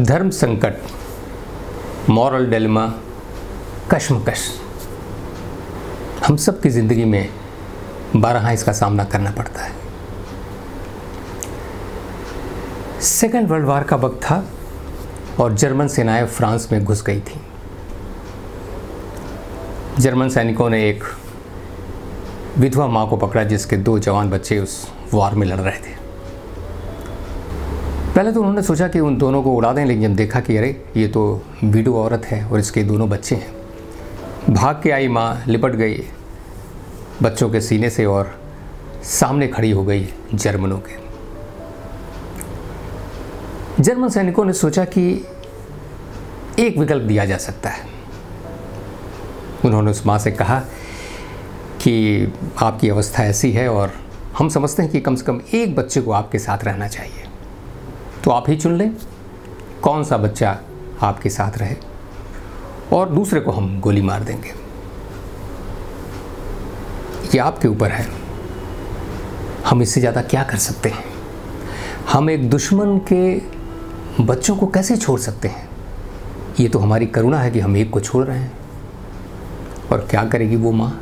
धर्म संकट, moral dilemma, कश्मकश, हम सब की ज़िंदगी में बारहा इसका सामना करना पड़ता है। सेकेंड वर्ल्ड वार का वक्त था और जर्मन सेनाएं फ्रांस में घुस गई थी। जर्मन सैनिकों ने एक विधवा माँ को पकड़ा जिसके दो जवान बच्चे उस वार में लड़ रहे थे। पहले तो उन्होंने सोचा कि उन दोनों को उड़ा दें, लेकिन जब देखा कि अरे ये तो विधवा औरत है और इसके दोनों बच्चे हैं, भाग के आई माँ लिपट गई बच्चों के सीने से और सामने खड़ी हो गई जर्मनों के। जर्मन सैनिकों ने सोचा कि एक विकल्प दिया जा सकता है। उन्होंने उस माँ से कहा कि आपकी अवस्था ऐसी है और हम समझते हैं कि कम से कम एक बच्चे को आपके साथ रहना चाहिए, तो आप ही चुन लें कौन सा बच्चा आपके साथ रहे और दूसरे को हम गोली मार देंगे, ये आपके ऊपर है, हम इससे ज़्यादा क्या कर सकते हैं, हम एक दुश्मन के बच्चों को कैसे छोड़ सकते हैं, ये तो हमारी करुणा है कि हम एक को छोड़ रहे हैं। और क्या करेगी वो माँ,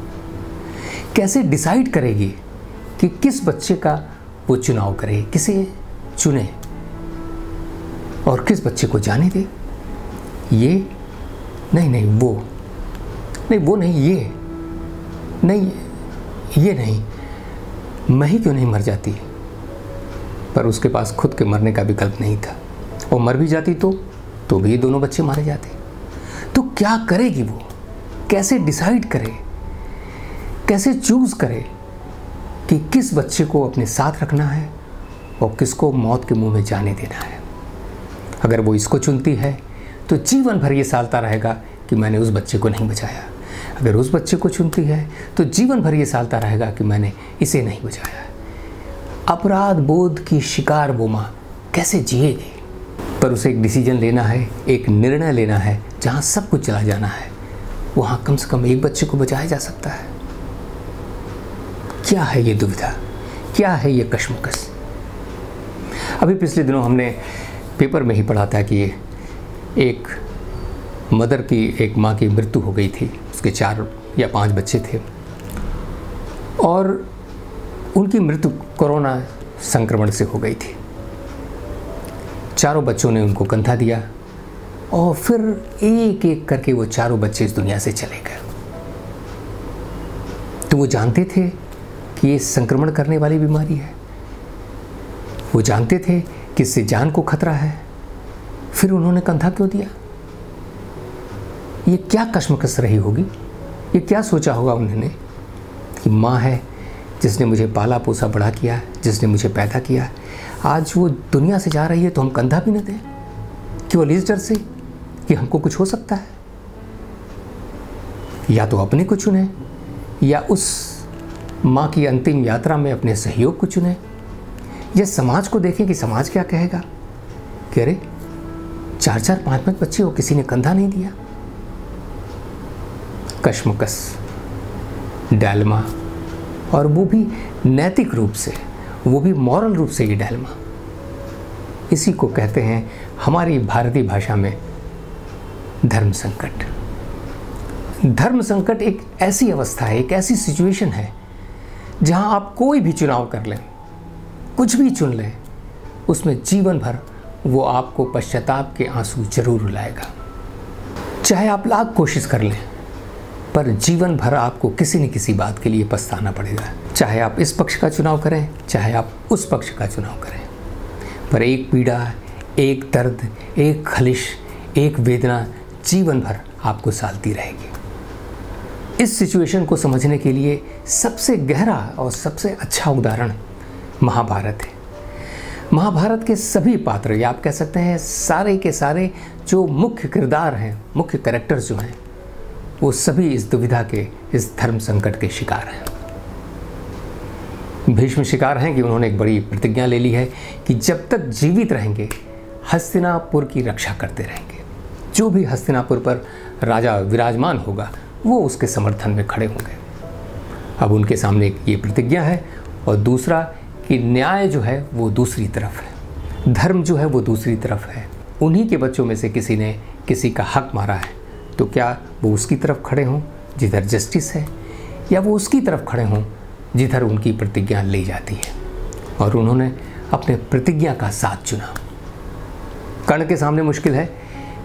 कैसे डिसाइड करेगी कि किस बच्चे का वो चुनाव करेगी, किसे चुने और किस बच्चे को जाने दे। ये नहीं, नहीं वो नहीं, वो नहीं, ये नहीं, ये नहीं, मैं ही क्यों नहीं मर जाती। पर उसके पास खुद के मरने का विकल्प नहीं था, और मर भी जाती तो भी दोनों बच्चे मारे जाते। तो क्या करेगी वो, कैसे डिसाइड करे, कैसे चूज़ करे कि किस बच्चे को अपने साथ रखना है और किसको मौत के मुंह में जाने देना है। अगर वो इसको चुनती है तो जीवन भर ये सालता रहेगा कि मैंने उस बच्चे को नहीं बचाया, अगर उस बच्चे को चुनती है तो जीवन भर ये सालता रहेगा कि मैंने इसे नहीं बचाया। अपराध बोध की शिकार वो माँ कैसे जिएगी। पर उसे एक डिसीजन लेना है, एक निर्णय लेना है। जहाँ सब कुछ चला जाना है वहाँ कम से कम एक बच्चे को बचाया जा सकता है। क्या है ये दुविधा, क्या है ये कशमकश। अभी पिछले दिनों हमने पेपर में ही पढ़ा था कि एक मदर की, एक माँ की मृत्यु हो गई थी, उसके 4 या 5 बच्चे थे और उनकी मृत्यु कोरोना संक्रमण से हो गई थी। 4 बच्चों ने उनको कंधा दिया और फिर एक एक करके वो 4 बच्चे इस दुनिया से चले गए। तो वो जानते थे कि ये संक्रमण करने वाली बीमारी है, वो जानते थे किससे जान को खतरा है, फिर उन्होंने कंधा क्यों दिया। ये क्या कशमकश रही होगी, ये क्या सोचा होगा उन्होंने कि माँ है जिसने मुझे पाला पोसा बड़ा किया, जिसने मुझे पैदा किया, आज वो दुनिया से जा रही है तो हम कंधा भी न दें, केवल इस डर से कि हमको कुछ हो सकता है। या तो अपने को चुने या उस माँ की अंतिम यात्रा में अपने सहयोग को चुने, यह समाज को देखें कि समाज क्या कहेगा कि अरे 4-4, 5-5 बच्चे हो, किसी ने कंधा नहीं दिया। कशमकश, डायलेमा, और वो भी नैतिक रूप से, वो भी मॉरल रूप से ये डायलेमा। इसी को कहते हैं हमारी भारतीय भाषा में धर्म संकट। धर्म संकट एक ऐसी अवस्था है, एक ऐसी सिचुएशन है जहां आप कोई भी चुनाव कर लें, कुछ भी चुन लें, उसमें जीवन भर वो आपको पश्चाताप के आंसू जरूर रुलाएगा। चाहे आप लाख कोशिश कर लें पर जीवन भर आपको किसी न किसी बात के लिए पछताना पड़ेगा। चाहे आप इस पक्ष का चुनाव करें, चाहे आप उस पक्ष का चुनाव करें, पर एक पीड़ा, एक दर्द, एक खलिश, एक वेदना जीवन भर आपको सालती रहेगी। इस सिचुएशन को समझने के लिए सबसे गहरा और सबसे अच्छा उदाहरण महाभारत है। महाभारत के सभी पात्र, या आप कह सकते हैं सारे के सारे जो मुख्य किरदार हैं, मुख्य कैरेक्टर्स जो हैं, वो सभी इस दुविधा के, इस धर्म संकट के शिकार हैं। भीष्म शिकार हैं कि उन्होंने एक बड़ी प्रतिज्ञा ले ली है कि जब तक जीवित रहेंगे हस्तिनापुर की रक्षा करते रहेंगे, जो भी हस्तिनापुर पर राजा विराजमान होगा वो उसके समर्थन में खड़े होंगे। अब उनके सामने ये प्रतिज्ञा है और दूसरा कि न्याय जो है वो दूसरी तरफ है, धर्म जो है वो दूसरी तरफ है। उन्हीं के बच्चों में से किसी ने किसी का हक मारा है, तो क्या वो उसकी तरफ खड़े हों जिधर जस्टिस है, या वो उसकी तरफ खड़े हों जिधर उनकी प्रतिज्ञा ली जाती है। और उन्होंने अपने प्रतिज्ञा का साथ चुना। कर्ण के सामने मुश्किल है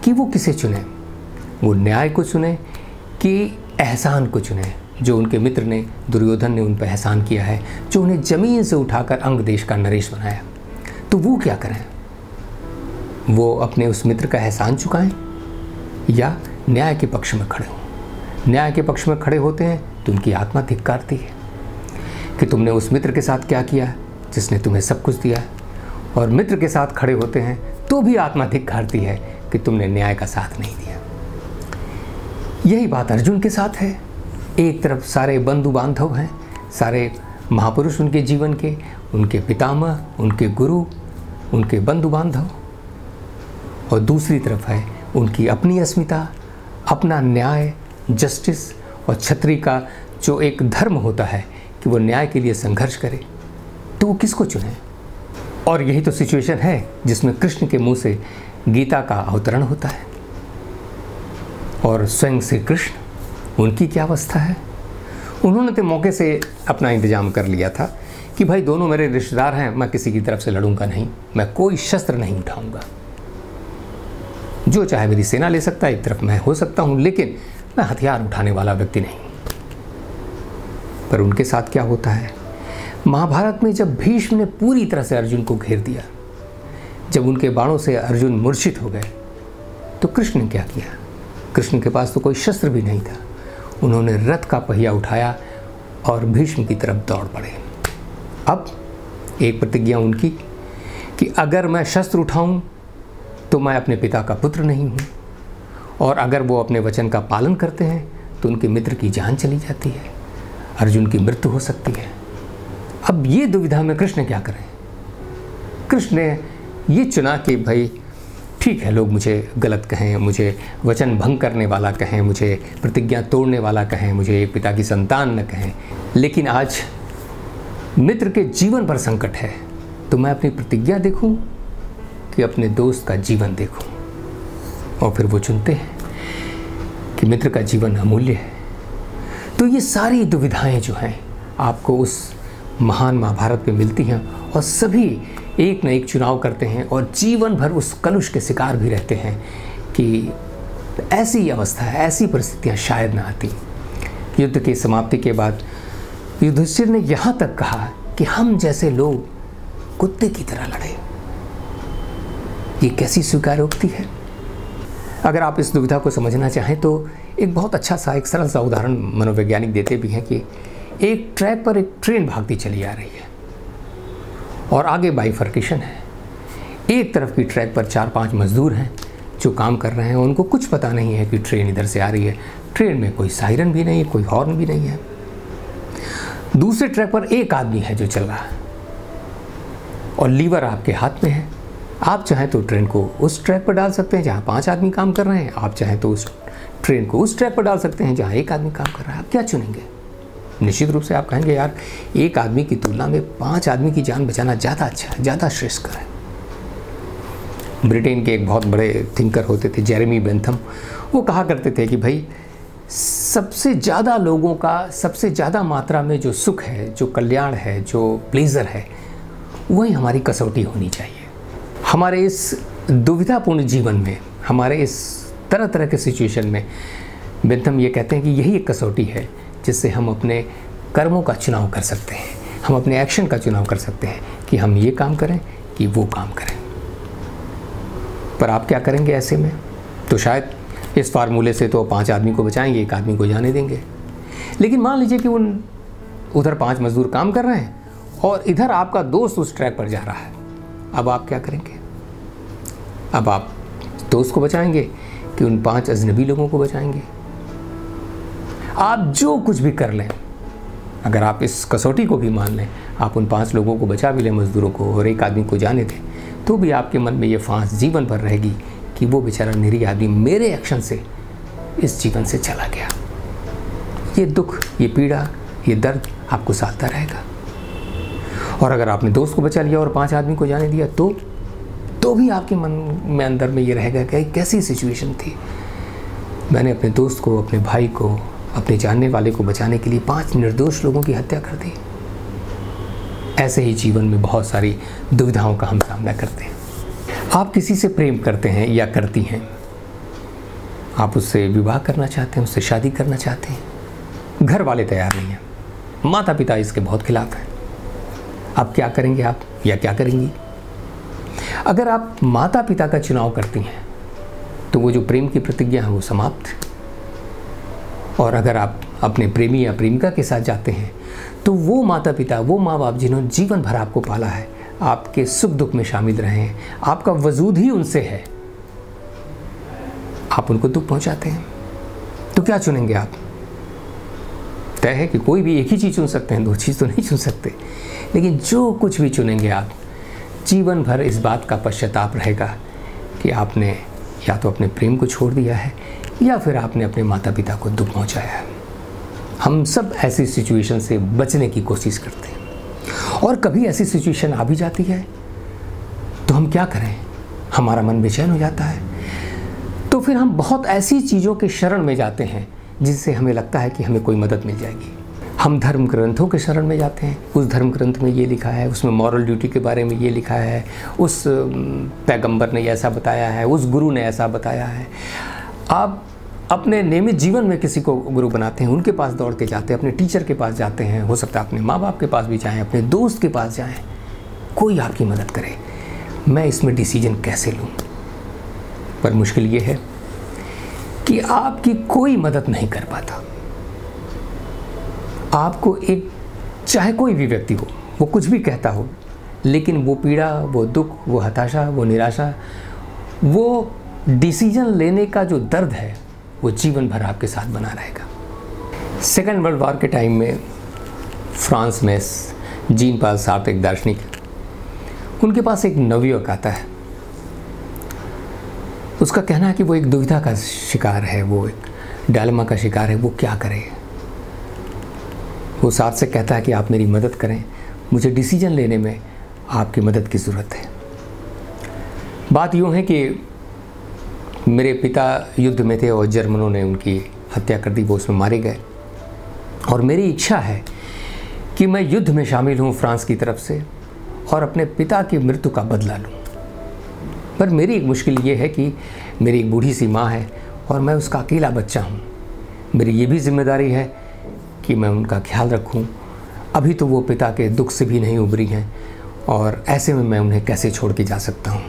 कि वो किसे चुने, वो न्याय को चुने कि एहसान को चुने, जो उनके मित्र ने दुर्योधन ने उन पर एहसान किया है, जो उन्हें जमीन से उठाकर अंग देश का नरेश बनाया। तो वो क्या करें, वो अपने उस मित्र का एहसान चुकाएं या न्याय के पक्ष में खड़े हों। न्याय के पक्ष में खड़े होते हैं तो उनकी आत्मा धिक्कारती है कि तुमने उस मित्र के साथ क्या किया जिसने तुम्हें सब कुछ दिया है, और मित्र के साथ खड़े होते हैं तो भी आत्मा धिक्कारती है कि तुमने न्याय का साथ नहीं दिया। यही बात अर्जुन के साथ है। एक तरफ सारे बंधु बांधव हैं, सारे महापुरुष उनके जीवन के, उनके पितामह, उनके गुरु, उनके बंधु बांधव, और दूसरी तरफ है उनकी अपनी अस्मिता, अपना न्याय, जस्टिस, और क्षत्रिय का जो एक धर्म होता है कि वो न्याय के लिए संघर्ष करे। तो वो किसको चुने? और यही तो सिचुएशन है जिसमें कृष्ण के मुंह से गीता का अवतरण होता है। और स्वयं श्री कृष्ण, उनकी क्या अवस्था है? उन्होंने तो मौके से अपना इंतजाम कर लिया था कि भाई दोनों मेरे रिश्तेदार हैं, मैं किसी की तरफ से लड़ूंगा नहीं, मैं कोई शस्त्र नहीं उठाऊंगा, जो चाहे मेरी सेना ले सकता है, एक तरफ मैं हो सकता हूं, लेकिन मैं हथियार उठाने वाला व्यक्ति नहीं। पर उनके साथ क्या होता है? महाभारत में जब भीष्म ने पूरी तरह से अर्जुन को घेर दिया, जब उनके बाणों से अर्जुन मूर्छित हो गए, तो कृष्ण ने क्या किया? कृष्ण के पास तो कोई शस्त्र भी नहीं था। उन्होंने रथ का पहिया उठाया और भीष्म की तरफ दौड़ पड़े। अब एक प्रतिज्ञा उनकी कि अगर मैं शस्त्र उठाऊं तो मैं अपने पिता का पुत्र नहीं हूँ, और अगर वो अपने वचन का पालन करते हैं तो उनके मित्र की जान चली जाती है, अर्जुन की मृत्यु हो सकती है। अब ये दुविधा में कृष्ण क्या करें? कृष्ण ने ये चुना कि भाई ठीक है, लोग मुझे गलत कहें, मुझे वचन भंग करने वाला कहें, मुझे प्रतिज्ञा तोड़ने वाला कहें, मुझे एक पिता की संतान न कहें, लेकिन आज मित्र के जीवन पर संकट है, तो मैं अपनी प्रतिज्ञा देखूँ कि अपने दोस्त का जीवन देखो। और फिर वो चुनते हैं कि मित्र का जीवन अमूल्य है। तो ये सारी दुविधाएं जो हैं आपको उस महान महाभारत में मिलती हैं, और सभी एक न एक चुनाव करते हैं और जीवन भर उस कलुष के शिकार भी रहते हैं कि ऐसी अवस्था, ऐसी परिस्थितियां शायद ना आती। युद्ध की समाप्ति के बाद युधिष्ठिर ने यहाँ तक कहा कि हम जैसे लोग कुत्ते की तरह लड़े। ये कैसी स्वीकारोक्ति है? अगर आप इस दुविधा को समझना चाहें तो एक बहुत अच्छा सा, एक सरल सा उदाहरण मनोवैज्ञानिक देते भी हैं कि एक ट्रैक पर एक ट्रेन भागती चली आ रही है और आगे बाइफर्केशन है। एक तरफ की ट्रैक पर 4-5 मजदूर हैं जो काम कर रहे हैं, उनको कुछ पता नहीं है कि ट्रेन इधर से आ रही है। ट्रेन में कोई सायरन भी नहीं है, कोई हॉर्न भी नहीं है। दूसरे ट्रैक पर एक आदमी है जो चल रहा है और लीवर आपके हाथ में है। आप चाहें तो ट्रेन को उस ट्रैक पर डाल सकते हैं जहाँ 5 आदमी काम कर रहे हैं, आप चाहें तो उस ट्रेन को उस ट्रैक पर डाल सकते हैं जहाँ 1 आदमी काम कर रहा है। आप क्या चुनेंगे? निश्चित रूप से आप कहेंगे यार, 1 आदमी की तुलना में 5 आदमी की जान बचाना ज़्यादा अच्छा है, ज़्यादा श्रेयस्कर है। ब्रिटेन के एक बहुत बड़े थिंकर होते थे जेरेमी बेंथम, वो कहा करते थे कि भाई सबसे ज़्यादा लोगों का, सबसे ज़्यादा मात्रा में जो सुख है, जो कल्याण है, जो प्लेजर है, वही हमारी कसौटी होनी चाहिए। हमारे इस दुविधापूर्ण जीवन में, हमारे इस तरह तरह के सिचुएशन में बेंथम ये कहते हैं कि यही एक कसौटी है जिससे हम अपने कर्मों का चुनाव कर सकते हैं, हम अपने एक्शन का चुनाव कर सकते हैं कि हम ये काम करें कि वो काम करें। पर आप क्या करेंगे ऐसे में? तो शायद इस फार्मूले से तो 5 आदमी को बचाएंगे, 1 आदमी को जाने देंगे। लेकिन मान लीजिए कि उन उधर 5 मजदूर काम कर रहे हैं और इधर आपका दोस्त उस ट्रैक पर जा रहा है। अब आप क्या करेंगे? अब आप दोस्त को बचाएंगे कि उन 5 अजनबी लोगों को बचाएंगे? आप जो कुछ भी कर लें, अगर आप इस कसौटी को भी मान लें, आप उन 5 लोगों को बचा भी लें, मजदूरों को, और 1 आदमी को जाने दें, तो भी आपके मन में ये फांस जीवन भर रहेगी कि वो बेचारा निरीह आदमी मेरे एक्शन से इस जीवन से चला गया। ये दुख, ये पीड़ा, ये दर्द आपको सालता रहेगा। और अगर आपने दोस्त को बचा लिया और 5 आदमी को जाने दिया, तो तो भी आपके मन में अंदर में ये रहेगा कि कैसी सिचुएशन थी। मैंने अपने दोस्त को, अपने भाई को, अपने जानने वाले को बचाने के लिए 5 निर्दोष लोगों की हत्या कर दी। ऐसे ही जीवन में बहुत सारी दुविधाओं का हम सामना करते हैं। आप किसी से प्रेम करते हैं या करती हैं, आप उससे विवाह करना चाहते हैं, उससे शादी करना चाहते हैं, घर वाले तैयार नहीं हैं, माता पिता इसके बहुत खिलाफ हैं। अब क्या करेंगे आप या क्या करेंगी? अगर आप माता पिता का चुनाव करती हैं तो वो जो प्रेम की प्रतिज्ञा है वो समाप्त। और अगर आप अपने प्रेमी या प्रेमिका के साथ जाते हैं तो वो माता पिता, वो माँ बाप जिन्होंने जीवन भर आपको पाला है, आपके सुख दुख में शामिल रहे हैं, आपका वजूद ही उनसे है, आप उनको दुख पहुँचाते हैं, तो क्या चुनेंगे आप? तय है कि कोई भी एक ही चीज़ चुन सकते हैं, 2 चीज़ तो नहीं चुन सकते। लेकिन जो कुछ भी चुनेंगे आप, जीवन भर इस बात का पश्चाताप रहेगा कि आपने या तो अपने प्रेम को छोड़ दिया है या फिर आपने अपने माता पिता को दुख पहुँचाया है। हम सब ऐसी सिचुएशन से बचने की कोशिश करते हैं, और कभी ऐसी सिचुएशन आ भी जाती है तो हम क्या करें? हमारा मन बेचैन हो जाता है, तो फिर हम बहुत ऐसी चीज़ों के शरण में जाते हैं जिससे हमें लगता है कि हमें कोई मदद मिल जाएगी। हम धर्म ग्रंथों के शरण में जाते हैं, उस धर्म ग्रंथ में ये लिखा है, उसमें मॉरल ड्यूटी के बारे में ये लिखा है, उस पैगंबर ने ऐसा बताया है, उस गुरु ने ऐसा बताया है। आप अपने नियमित जीवन में किसी को गुरु बनाते हैं, उनके पास दौड़ के जाते हैं, अपने टीचर के पास जाते हैं, हो सकता है अपने माँ बाप के पास भी जाएँ, अपने दोस्त के पास जाएँ, कोई आपकी मदद करे। मैं इसमें डिसीजन कैसे लूँ? पर मुश्किल ये है कि आपकी कोई मदद नहीं कर पाता। आपको एक, चाहे कोई भी व्यक्ति हो, वो कुछ भी कहता हो, लेकिन वो पीड़ा, वो दुख, वो हताशा, वो निराशा, वो डिसीजन लेने का जो दर्द है, वो जीवन भर आपके साथ बना रहेगा। सेकेंड वर्ल्ड वॉर के टाइम में फ्रांस में जीन पाल सार्ट एक दार्शनिक, उनके पास एक नवयुवक आता है। उसका कहना है कि वो एक दुविधा का शिकार है, वो एक डायलेमा का शिकार है, वो क्या करे। वो साथ से कहता है कि आप मेरी मदद करें, मुझे डिसीजन लेने में आपकी मदद की ज़रूरत है। बात यूँ है कि मेरे पिता युद्ध में थे और जर्मनों ने उनकी हत्या कर दी, वो उसमें मारे गए, और मेरी इच्छा है कि मैं युद्ध में शामिल हूँ फ्रांस की तरफ से और अपने पिता की मृत्यु का बदला लूँ। पर मेरी एक मुश्किल ये है कि मेरी एक बूढ़ी सी माँ है और मैं उसका अकेला बच्चा हूँ। मेरी ये भी जिम्मेदारी है कि मैं उनका ख्याल रखूँ। अभी तो वो पिता के दुख से भी नहीं उबरी हैं, और ऐसे में मैं उन्हें कैसे छोड़ के जा सकता हूँ।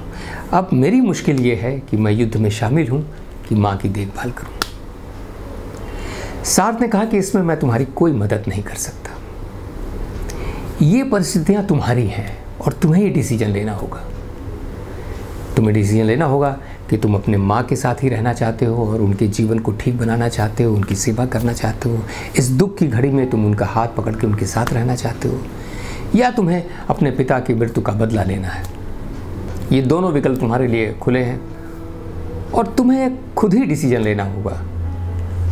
अब मेरी मुश्किल ये है कि मैं युद्ध में शामिल हूँ कि माँ की देखभाल करूँ। सार्थ ने कहा कि इसमें मैं तुम्हारी कोई मदद नहीं कर सकता। ये परिस्थितियाँ तुम्हारी हैं और तुम्हें ये डिसीजन लेना होगा। तुम्हें डिसीजन लेना होगा कि तुम अपने माँ के साथ ही रहना चाहते हो और उनके जीवन को ठीक बनाना चाहते हो, उनकी सेवा करना चाहते हो, इस दुख की घड़ी में तुम उनका हाथ पकड़ के उनके साथ रहना चाहते हो, या तुम्हें अपने पिता की मृत्यु का बदला लेना है। ये दोनों विकल्प तुम्हारे लिए खुले हैं और तुम्हें खुद ही डिसीजन लेना होगा,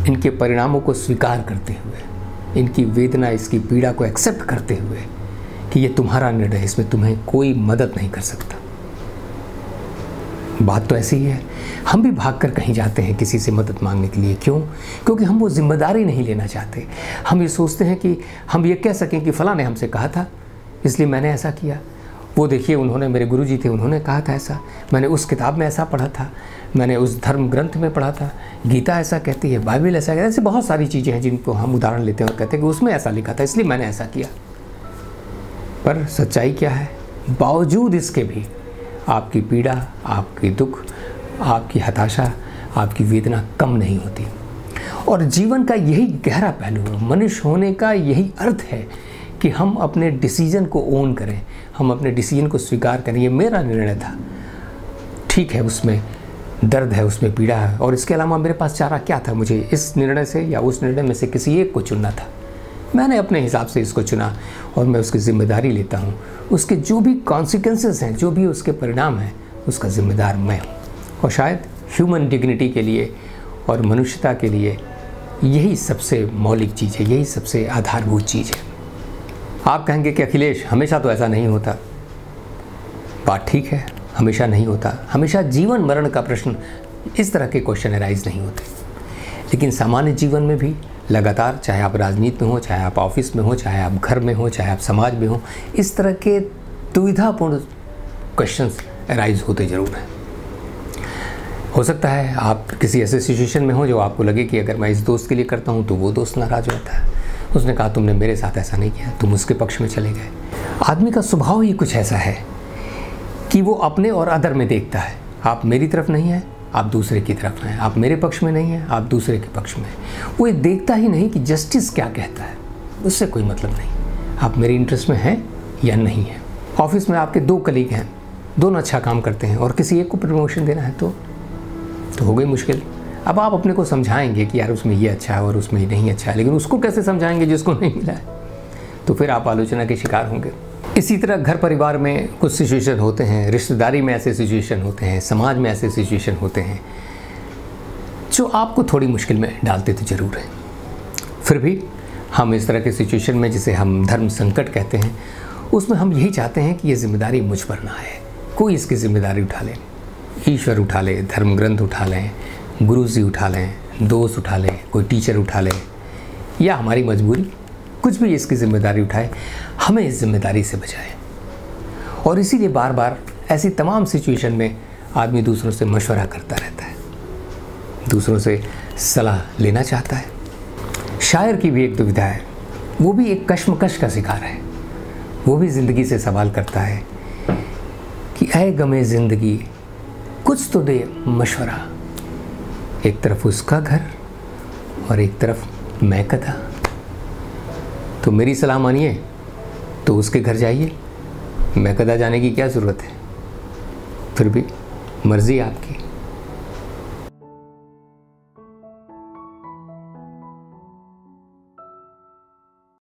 इनके परिणामों को स्वीकार करते हुए, इनकी वेदना, इसकी पीड़ा को एक्सेप्ट करते हुए कि ये तुम्हारा निर्णय है, इसमें तुम्हें कोई मदद नहीं कर सकता। बात तो ऐसी ही है, हम भी भागकर कहीं जाते हैं किसी से मदद मांगने के लिए। क्यों? क्योंकि हम वो जिम्मेदारी नहीं लेना चाहते। हम ये सोचते हैं कि हम ये कह सकें कि फ़लाँ ने हमसे कहा था इसलिए मैंने ऐसा किया, वो देखिए उन्होंने, मेरे गुरुजी थे, उन्होंने कहा था ऐसा, मैंने उस किताब में ऐसा पढ़ा था, मैंने उस धर्म ग्रंथ में पढ़ा था, गीता ऐसा कहती है, बाइबल ऐसा कहती है। ऐसी बहुत सारी चीज़ें हैं जिनको हम उदाहरण लेते हैं और कहते हैं कि उसमें ऐसा लिखा था इसलिए मैंने ऐसा किया। पर सच्चाई क्या है? बावजूद इसके भी आपकी पीड़ा, आपके दुख, आपकी हताशा, आपकी वेदना कम नहीं होती। और जीवन का यही गहरा पहलू है, मनुष्य होने का यही अर्थ है कि हम अपने डिसीजन को ओन करें, हम अपने डिसीजन को स्वीकार करें। ये मेरा निर्णय था, ठीक है, उसमें दर्द है, उसमें पीड़ा है, और इसके अलावा मेरे पास चारा क्या था? मुझे इस निर्णय से या उस निर्णय में से किसी एक को चुनना था। मैंने अपने हिसाब से इसको चुना और मैं उसकी ज़िम्मेदारी लेता हूँ। उसके जो भी कॉन्सिक्वेंसेस हैं, जो भी उसके परिणाम हैं, उसका ज़िम्मेदार मैं हूँ। और शायद ह्यूमन डिग्निटी के लिए और मनुष्यता के लिए यही सबसे मौलिक चीज़ है, यही सबसे आधारभूत चीज़ है। आप कहेंगे कि अखिलेश, हमेशा तो ऐसा नहीं होता। बात ठीक है, हमेशा नहीं होता, हमेशा जीवन मरण का प्रश्न, इस तरह के क्वेश्चन अराइज नहीं होते। लेकिन सामान्य जीवन में भी लगातार, चाहे आप राजनीति में हो, चाहे आप ऑफिस में हो, चाहे आप घर में हो, चाहे आप समाज में हो, इस तरह के दुविधापूर्ण क्वेश्चंस अराइज होते ज़रूर हैं। हो सकता है आप किसी ऐसे सिचुएशन में हो जो आपको लगे कि अगर मैं इस दोस्त के लिए करता हूँ तो वो दोस्त नाराज़ होता है, उसने कहा तुमने मेरे साथ ऐसा नहीं किया, तुम उसके पक्ष में चले गए। आदमी का स्वभाव ही कुछ ऐसा है कि वो अपने और अदर में देखता है। आप मेरी तरफ नहीं है, आप दूसरे की तरफ हैं, आप मेरे पक्ष में नहीं हैं, आप दूसरे के पक्ष में। वो ये देखता ही नहीं कि जस्टिस क्या कहता है, उससे कोई मतलब नहीं, आप मेरे इंटरेस्ट में हैं या नहीं हैं। ऑफिस में आपके दो कलीग हैं, दोनों अच्छा काम करते हैं और किसी एक को प्रमोशन देना है तो हो गई मुश्किल। अब आप अपने को समझाएंगे कि यार उसमें ये अच्छा है और उसमें ये नहीं अच्छा है, लेकिन उसको कैसे समझाएंगे जिसको नहीं मिला है, तो फिर आप आलोचना के शिकार होंगे। इसी तरह घर परिवार में कुछ सिचुएशन होते हैं, रिश्तेदारी में ऐसे सिचुएशन होते हैं, समाज में ऐसे सिचुएशन होते हैं जो आपको थोड़ी मुश्किल में डालते तो ज़रूर हैं। फिर भी हम इस तरह के सिचुएशन में, जिसे हम धर्म संकट कहते हैं, उसमें हम यही चाहते हैं कि ये जिम्मेदारी मुझ पर ना आए, कोई इसकी जिम्मेदारी उठा ले, ईश्वर उठा ले, धर्म ग्रंथ उठा लें, गुरु जी उठा लें, दोस्त उठा लें, कोई टीचर उठा लें, या हमारी मजबूरी, कुछ भी इसकी जिम्मेदारी उठाए, हमें इस जिम्मेदारी से बचाए। और इसीलिए बार बार ऐसी तमाम सिचुएशन में आदमी दूसरों से मशवरा करता रहता है, दूसरों से सलाह लेना चाहता है। शायर की भी एक दुविधा है, वो भी एक कश्मकश का शिकार है, वो भी ज़िंदगी से सवाल करता है कि ऐ गमे ज़िंदगी कुछ तो दे मशवरा, एक तरफ उसका घर और एक तरफ मैं कदा। तो मेरी सलाह मानिए तो उसके घर जाइए, मैं कदा जाने की क्या ज़रूरत है, फिर भी मर्ज़ी आपकी।